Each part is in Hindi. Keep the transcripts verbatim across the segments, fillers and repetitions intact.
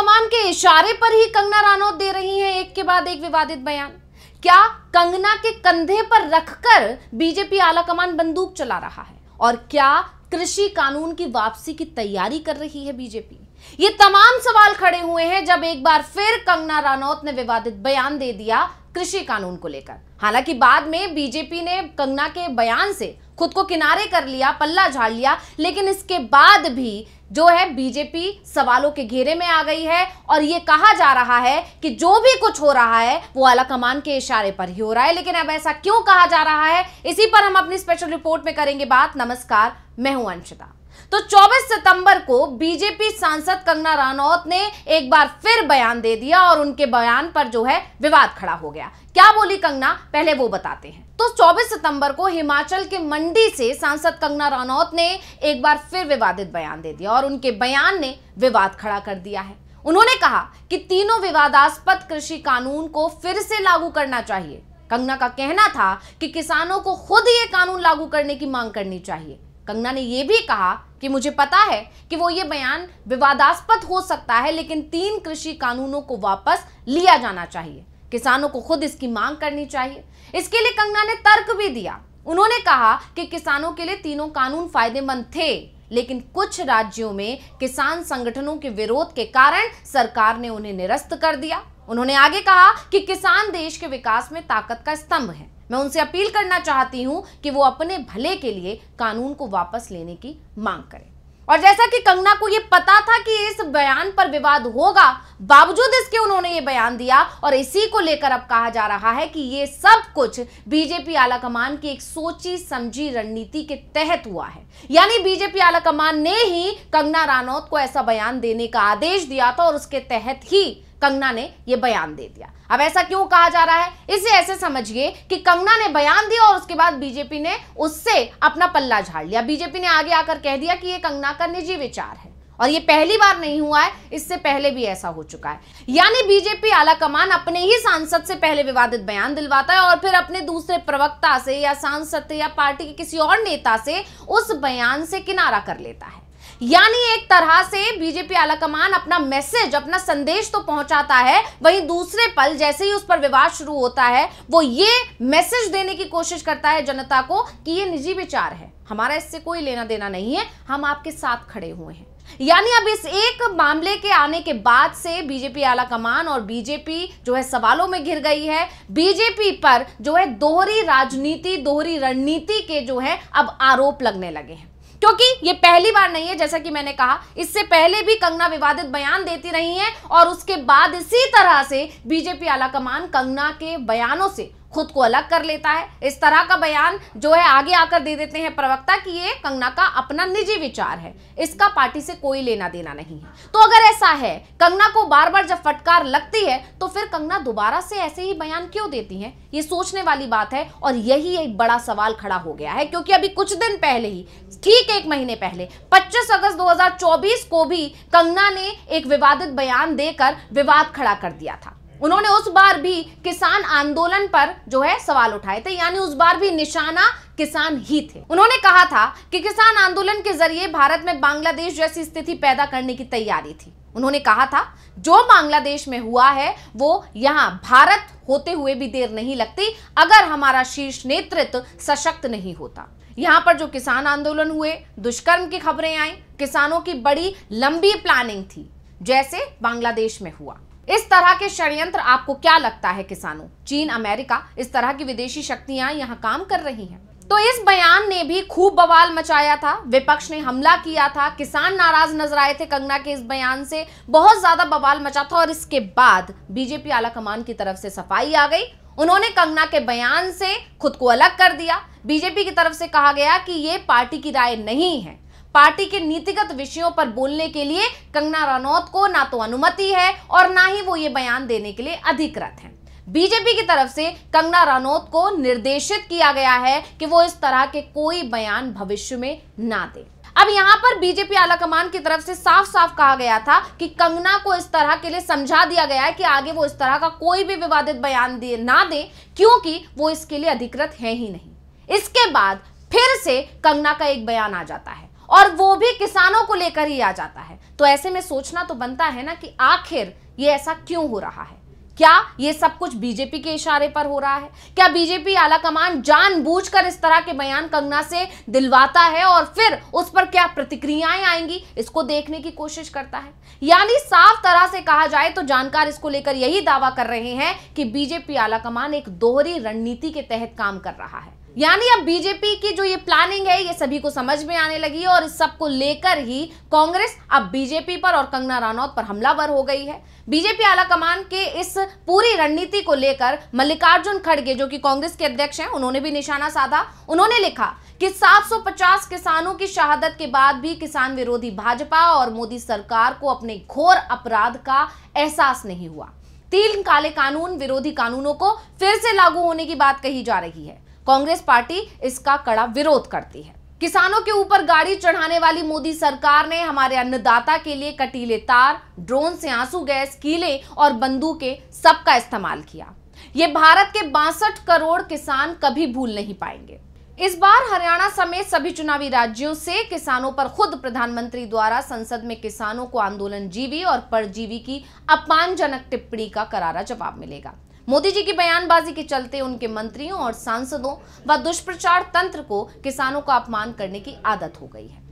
कमान के इशारे पर ही कंगना रानौत दे रही हैं एक के बाद एक विवादित बयान। क्या कंगना के कंधे पर रखकर बीजेपी आला कमान बंदूक चला रहा है, और क्या कृषि कानून की वापसी की तैयारी कर रही है बीजेपी? ये तमाम सवाल खड़े हुए हैं जब एक बार फिर कंगना रानौत ने विवादित बयान दे दिया कृषि कानून को लेकर। हालांकि बाद में बीजेपी ने कंगना के बयान से खुद को किनारे कर लिया, पल्ला झाड़ लिया, लेकिन इसके बाद भी जो है बीजेपी सवालों के घेरे में आ गई है और ये कहा जा रहा है कि जो भी कुछ हो रहा है वो आला कमान के इशारे पर ही हो रहा है। लेकिन अब ऐसा क्यों कहा जा रहा है, इसी पर हम अपनी स्पेशल रिपोर्ट में करेंगे बात। नमस्कार, मैं हूं अंशिता। तो चौबीस सितंबर को बीजेपी सांसद कंगना रानौत ने एक बार फिर बयान दे दिया और उनके बयान पर जो है विवाद खड़ा हो गया। क्या बोली कंगना, पहले वो बताते हैं। तो चौबीस सितंबर को हिमाचल के मंडी से सांसद कंगना रानौत ने एक बार फिर विवादित बयान दे दिया और उनके बयान ने विवाद खड़ा कर दिया है। उन्होंने कहा कि तीनों विवादास्पद कृषि कानून को फिर से लागू करना चाहिए। कंगना का कहना था कि किसानों को खुद ये कानून लागू करने की मांग करनी चाहिए। कंगना ने यह भी कहा कि मुझे पता है कि वो ये बयान विवादास्पद हो सकता है, लेकिन तीन कृषि कानूनों को वापस लिया जाना चाहिए, किसानों को खुद इसकी मांग करनी चाहिए। इसके लिए कंगना ने तर्क भी दिया। उन्होंने कहा कि किसानों के लिए तीनों कानून फायदेमंद थे, लेकिन कुछ राज्यों में किसान संगठनों के विरोध के कारण सरकार ने उन्हें निरस्त कर दिया। उन्होंने आगे कहा कि किसान देश के विकास में ताकत का स्तंभ है। मैं उनसे अपील करना चाहती हूं कि वो अपने भले के लिए कानून को वापस लेने की मांग करें। और जैसा कि कंगना को ये पता था कि इस बयान पर विवाद होगा, बावजूद इसके उन्होंने ये बयान दिया और इसी को लेकर अब कहा जा रहा है कि ये सब कुछ बीजेपी आला कमान की एक सोची समझी रणनीति के तहत हुआ है। यानी बीजेपी आला कमान ने ही कंगना रानौत को ऐसा बयान देने का आदेश दिया था और उसके तहत ही कंगना ने यह बयान दे दिया। अब ऐसा क्यों कहा जा रहा है, इसे ऐसे समझिए कि कंगना ने बयान दिया और उसके बाद बीजेपी ने उससे अपना पल्ला झाड़ लिया। बीजेपी ने आगे आकर कह दिया कि यह कंगना का निजी विचार है, और ये पहली बार नहीं हुआ है, इससे पहले भी ऐसा हो चुका है। यानी बीजेपी आला कमान अपने ही सांसद से पहले विवादित बयान दिलवाता है और फिर अपने दूसरे प्रवक्ता से या सांसद से या पार्टी के किसी और नेता से उस बयान से किनारा कर लेता है। यानी एक तरह से बीजेपी आला कमान अपना मैसेज, अपना संदेश तो पहुंचाता है, वहीं दूसरे पल जैसे ही उस पर विवाद शुरू होता है वो ये मैसेज देने की कोशिश करता है जनता को कि ये निजी विचार है, हमारा इससे कोई लेना देना नहीं है, हम आपके साथ खड़े हुए हैं। यानी अब इस एक मामले के आने के बाद से बीजेपी आला कमान और बीजेपी जो है सवालों में घिर गई है। बीजेपी पर जो है दोहरी राजनीति, दोहरी रणनीति के जो है अब आरोप लगने लगे हैं, क्योंकि ये पहली बार नहीं है। जैसा कि मैंने कहा, इससे पहले भी कंगना विवादित बयान देती रही हैं और उसके बाद इसी तरह से बीजेपी आला कमान कंगना के बयानों से खुद को अलग कर लेता है। इस तरह का बयान जो है आगे आकर दे देते हैं प्रवक्ता कि ये कंगना का अपना निजी विचार है, इसका पार्टी से कोई लेना देना नहीं है। तो अगर ऐसा है, कंगना को बार बार जब फटकार लगती है तो फिर कंगना दोबारा से ऐसे ही बयान क्यों देती हैं, ये सोचने वाली बात है। और यही एक बड़ा सवाल खड़ा हो गया है, क्योंकि अभी कुछ दिन पहले ही, ठीक एक महीने पहले पच्चीस अगस्त दो हज़ार चौबीस को भी कंगना ने एक विवादित बयान देकर विवाद खड़ा कर दिया था। उन्होंने उस बार भी किसान आंदोलन पर जो है सवाल उठाए थे, यानी उस बार भी निशाना किसान ही थे। उन्होंने कहा था कि किसान आंदोलन के जरिए भारत में बांग्लादेश जैसी स्थिति पैदा करने की तैयारी थी। उन्होंने कहा था जो बांग्लादेश में हुआ है वो यहाँ भारत होते हुए भी देर नहीं लगती, अगर हमारा शीर्ष नेतृत्व सशक्त नहीं होता। यहाँ पर जो किसान आंदोलन हुए, दुष्कर्म की खबरें आई, किसानों की बड़ी लंबी प्लानिंग थी, जैसे बांग्लादेश में हुआ। इस तरह के षड्यंत्र, आपको क्या लगता है किसानों, चीन, अमेरिका, इस तरह की विदेशी शक्तियां यहाँ काम कर रही हैं। तो इस बयान ने भी खूब बवाल मचाया था, विपक्ष ने हमला किया था, किसान नाराज नजर आए थे कंगना के इस बयान से, बहुत ज्यादा बवाल मचा था। और इसके बाद बीजेपी आला कमान की तरफ से सफाई आ गई, उन्होंने कंगना के बयान से खुद को अलग कर दिया। बीजेपी की तरफ से कहा गया कि ये पार्टी की राय नहीं है, पार्टी के नीतिगत विषयों पर बोलने के लिए कंगना रानौत को ना तो अनुमति है और ना ही वो ये बयान देने के लिए अधिकृत हैं। बीजेपी की तरफ से कंगना रानौत को निर्देशित किया गया है कि वो इस तरह के कोई बयान भविष्य में ना दे। अब यहाँ पर बीजेपी आला कमान की तरफ से साफ साफ कहा गया था कि कंगना को इस तरह के लिए समझा दिया गया है कि आगे वो इस तरह का कोई भी विवादित बयान ना दे, क्योंकि वो इसके लिए अधिकृत है ही नहीं। इसके बाद फिर से कंगना का एक बयान आ जाता है और वो भी किसानों को लेकर ही आ जाता है। तो ऐसे में सोचना तो बनता है ना कि आखिर ये ऐसा क्यों हो रहा है? क्या ये सब कुछ बीजेपी के इशारे पर हो रहा है? क्या बीजेपी आला कमान जानबूझकर इस तरह के बयान कंगना से दिलवाता है और फिर उस पर क्या प्रतिक्रियाएं आएंगी, इसको देखने की कोशिश करता है। यानी साफ तरह से कहा जाए तो जानकार इसको लेकर यही दावा कर रहे हैं कि बीजेपी आला कमान एक दोहरी रणनीति के तहत काम कर रहा है। यानी अब बीजेपी की जो ये प्लानिंग है ये सभी को समझ में आने लगी है और इस सब को लेकर ही कांग्रेस अब बीजेपी पर और कंगना रनौत पर हमलावर हो गई है। बीजेपी आला कमान के इस पूरी रणनीति को लेकर मल्लिकार्जुन खड़गे, जो कि कांग्रेस के अध्यक्ष हैं, उन्होंने भी निशाना साधा। उन्होंने लिखा कि सात सौ पचास किसानों की शहादत के बाद भी किसान विरोधी भाजपा और मोदी सरकार को अपने घोर अपराध का एहसास नहीं हुआ। तीन काले कानून विरोधी कानूनों को फिर से लागू होने की बात कही जा रही है। कांग्रेस पार्टी इसका कड़ा विरोध करती है। किसानों के ऊपर गाड़ी चढ़ाने वाली मोदी सरकार ने हमारे अन्नदाता के लिए कटीले तार, ड्रोन से आंसू गैस, कीले और बंदूकें सबका इस्तेमाल किया। ये भारत के बासठ करोड़ किसान कभी भूल नहीं पाएंगे। इस बार हरियाणा समेत सभी चुनावी राज्यों से किसानों पर खुद प्रधानमंत्री द्वारा संसद में किसानों को आंदोलन जीवी और परजीवी की अपमानजनक टिप्पणी का करारा जवाब मिलेगा। मोदी जी की बयानबाजी के चलते उनके मंत्रियों और सांसदों व दुष्प्रचार तंत्र को किसानों का अपमान करने की आदत हो गई है।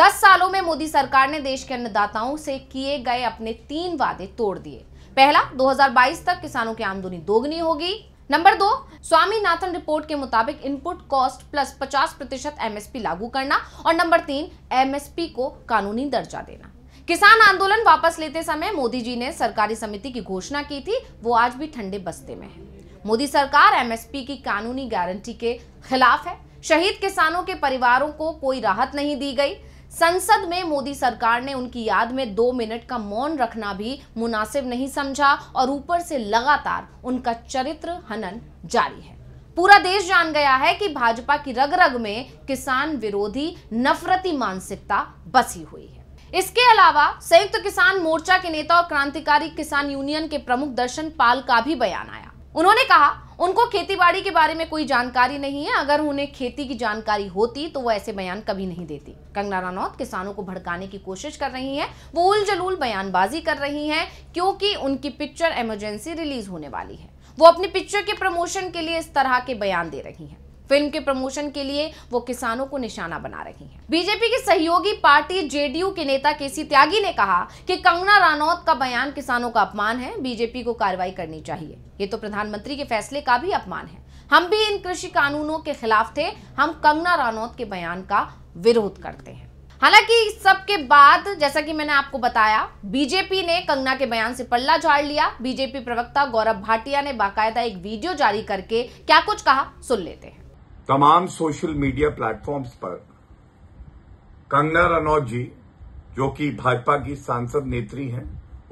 दस सालों में मोदी सरकार ने देश के अन्नदाताओं से किए गए अपने तीन वादे तोड़ दिए। पहला, दो हज़ार बाईस तक किसानों की आमदनी दोगुनी होगी। नंबर दो, स्वामीनाथन रिपोर्ट के मुताबिक इनपुट कॉस्ट प्लस पचास प्रतिशत एमएसपी लागू करना। और नंबर तीन, एमएसपी को कानूनी दर्जा देना। किसान आंदोलन वापस लेते समय मोदी जी ने सरकारी समिति की घोषणा की थी, वो आज भी ठंडे बस्ते में है। मोदी सरकार एमएसपी की कानूनी गारंटी के खिलाफ है। शहीद किसानों के परिवारों को कोई राहत नहीं दी गई। संसद में मोदी सरकार ने उनकी याद में दो मिनट का मौन रखना भी मुनासिब नहीं समझा और ऊपर से लगातार उनका चरित्र हनन जारी है। पूरा देश जान गया है कि भाजपा की रग रग में किसान विरोधी नफरती मानसिकता बसी हुई है। इसके अलावा संयुक्त किसान मोर्चा के नेता और क्रांतिकारी किसान यूनियन के प्रमुख दर्शन पाल का भी बयान आया। उन्होंने कहा उनको खेतीबाड़ी के बारे में कोई जानकारी नहीं है, अगर उन्हें खेती की जानकारी होती तो वो ऐसे बयान कभी नहीं देती। कंगना रनौत किसानों को भड़काने की कोशिश कर रही हैं, वो उलझलूल बयानबाजी कर रही हैं क्योंकि उनकी पिक्चर इमरजेंसी रिलीज होने वाली है। वो अपनी पिक्चर के प्रमोशन के लिए इस तरह के बयान दे रही हैं। फिल्म के प्रमोशन के लिए वो किसानों को निशाना बना रही हैं। बीजेपी की सहयोगी पार्टी जेडीयू के नेता केसी त्यागी ने कहा कि कंगना रनौत का बयान किसानों का अपमान है, बीजेपी को कार्रवाई करनी चाहिए। ये तो प्रधानमंत्री के फैसले का भी अपमान है। हम भी इन कृषि कानूनों के खिलाफ थे, हम कंगना रनौत के बयान का विरोध करते हैं। हालांकि इस सब के बाद, जैसा कि मैंने आपको बताया, बीजेपी ने कंगना के बयान से पल्ला झाड़ लिया। बीजेपी प्रवक्ता गौरव भाटिया ने बाकायदा एक वीडियो जारी करके क्या कुछ कहा, सुन लेते हैं। तमाम सोशल मीडिया प्लेटफॉर्म्स पर कंगना रनौत जी, जो कि भाजपा की सांसद नेत्री हैं,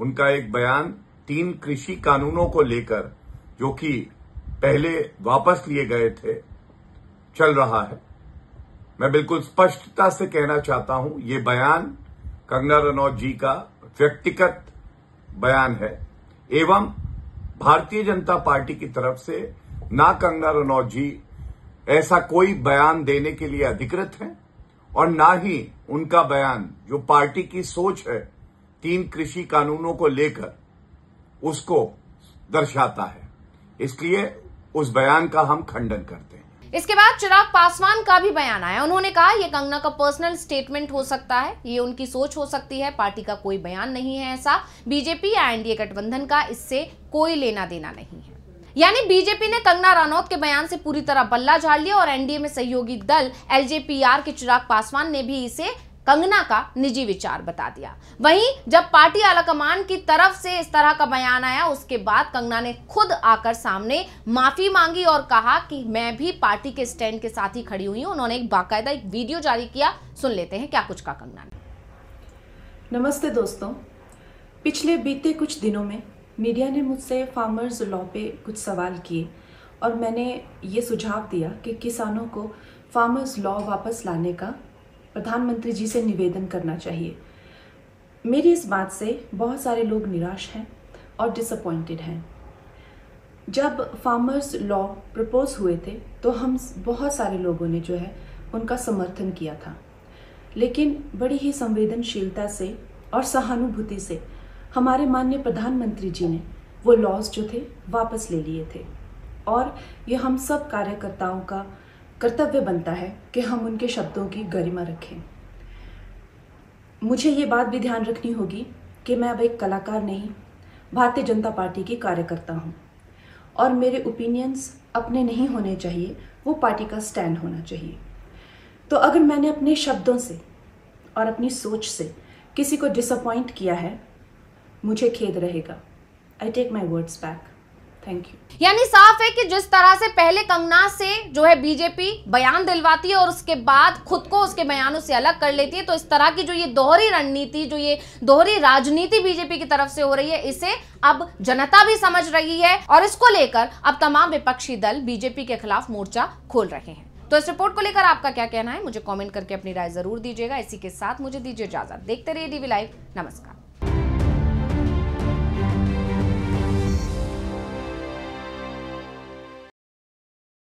उनका एक बयान तीन कृषि कानूनों को लेकर, जो कि पहले वापस लिए गए थे, चल रहा है। मैं बिल्कुल स्पष्टता से कहना चाहता हूं, ये बयान कंगना रनौत जी का व्यक्तिगत बयान है एवं भारतीय जनता पार्टी की तरफ से ना कंगना रनौत जी ऐसा कोई बयान देने के लिए अधिकृत है और ना ही उनका बयान, जो पार्टी की सोच है तीन कृषि कानूनों को लेकर, उसको दर्शाता है। इसलिए उस बयान का हम खंडन करते हैं। इसके बाद चिराग पासवान का भी बयान आया। उन्होंने कहा यह कंगना का पर्सनल स्टेटमेंट हो सकता है, ये उनकी सोच हो सकती है, पार्टी का कोई बयान नहीं है ऐसा। बीजेपी या एनडीए गठबंधन का इससे कोई लेना देना नहीं है। यानी बीजेपी ने कंगना रनौत के बयान से पूरी तरह बल्ला झाड़ लिया और एनडीए में सहयोगी दल एलजेपीआर के चिराग पासवान ने भी इसे कंगना का निजी विचार बता दिया। वहीं जब पार्टी आला कमान की तरफ से इस तरह का बयान आया, उसके बाद कंगना ने खुद आकर सामने माफी मांगी और कहा कि मैं भी पार्टी के स्टैंड के साथ ही खड़ी हुई हूँ। उन्होंने एक बाकायदा एक वीडियो जारी किया, सुन लेते हैं क्या कुछ कहा कंगना ने। नमस्ते दोस्तों, पिछले बीते कुछ दिनों में मीडिया ने मुझसे फार्मर्स लॉ पे कुछ सवाल किए और मैंने ये सुझाव दिया कि किसानों को फार्मर्स लॉ वापस लाने का प्रधानमंत्री जी से निवेदन करना चाहिए। मेरी इस बात से बहुत सारे लोग निराश हैं और डिसअपॉइंटेड हैं। जब फार्मर्स लॉ प्रपोज हुए थे तो हम बहुत सारे लोगों ने जो है उनका समर्थन किया था, लेकिन बड़ी ही संवेदनशीलता से और सहानुभूति से हमारे माननीय प्रधानमंत्री जी ने वो लॉस जो थे वापस ले लिए थे। और ये हम सब कार्यकर्ताओं का कर्तव्य बनता है कि हम उनके शब्दों की गरिमा रखें। मुझे ये बात भी ध्यान रखनी होगी कि मैं अब एक कलाकार नहीं, भारतीय जनता पार्टी की कार्यकर्ता हूँ और मेरे ओपिनियंस अपने नहीं होने चाहिए, वो पार्टी का स्टैंड होना चाहिए। तो अगर मैंने अपने शब्दों से और अपनी सोच से किसी को डिसअपॉइंट किया है, मुझे खेद रहेगा। I take my words back. Thank you. यानी साफ है कि जिस तरह से पहले कंगना से जो है बीजेपी बयान दिलवाती है और उसके बाद खुद को उसके बयानों से अलग कर लेती है, तो इस तरह की जो ये दोहरी रणनीति, जो ये दोहरी राजनीति बीजेपी की तरफ से हो रही है, इसे अब जनता भी समझ रही है और इसको लेकर अब तमाम विपक्षी दल बीजेपी के खिलाफ मोर्चा खोल रहे हैं। तो इस रिपोर्ट को लेकर आपका क्या कहना है, मुझे कॉमेंट करके अपनी राय जरूर दीजिएगा। इसी के साथ मुझे दीजिए इजाजत। देखते रहिए डीबी लाइव। नमस्कार।